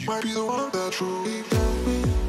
You might be the one that truly loved me.